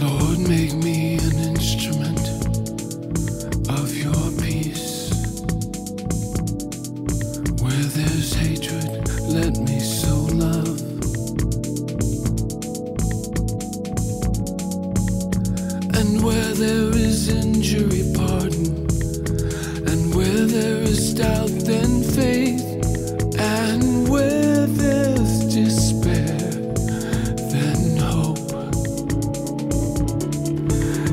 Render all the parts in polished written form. Lord, make me an instrument of your peace. Where there's hatred, let me sow love. And where there is injury, pardon. And where there is doubt, then faith. And where there's despair, then hope.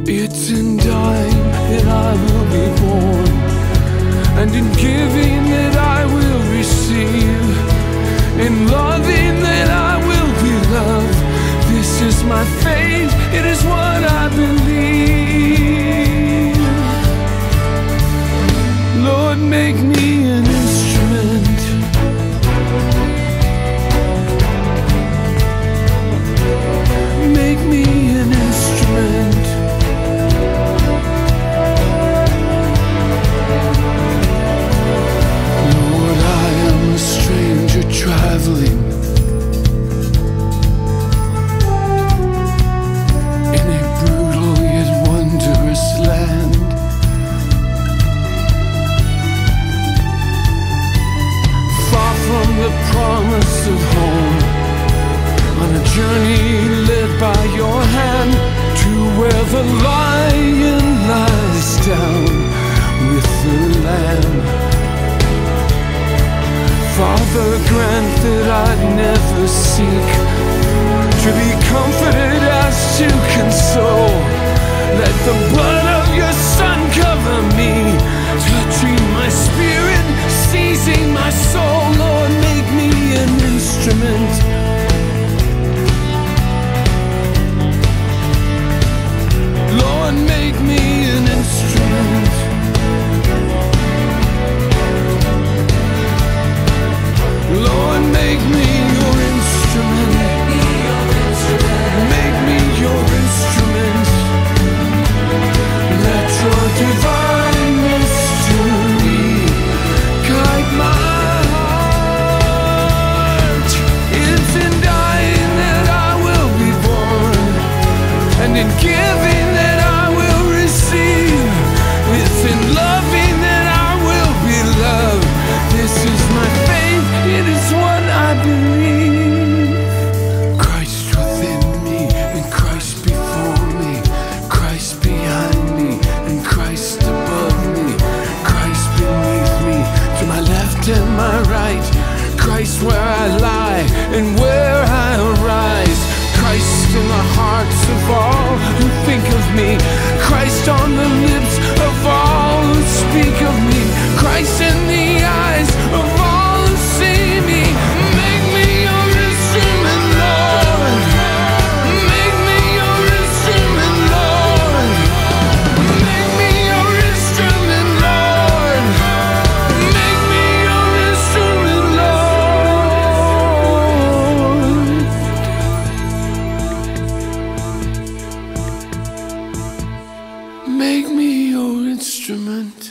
It's in dying that I will be born, and in giving that I will receive, in loving that I will be loved. This is my faith, it is what I believe. Lord, make me an instrument. Make me an instrument. Lord, I am a stranger traveling in a brutal yet wondrous land. Far from the promise of home, on a journey led by your hand to where the lion lies down with the lamb. Father, grant that I'd never seek to be comforted as to console. Let the blood of your Son cover me, touching my spirit, seizing my soul. Lord, make me an instrument. Lord, make me an instrument. Lord, make me your instrument. Make me your instrument. Let your divine mystery guide my heart. It's in dying that I will be born, and in giving and my right, Christ where I lie and where I arise, Christ in the hearts of all who think of me, Christ on the lips of all who speak of me, Christ in the eyes of all who see me. Make me your instrument, Lord. Make me your instrument, Lord. Make me your instrument, Lord. Make me your instrument, Lord. Make me your instrument.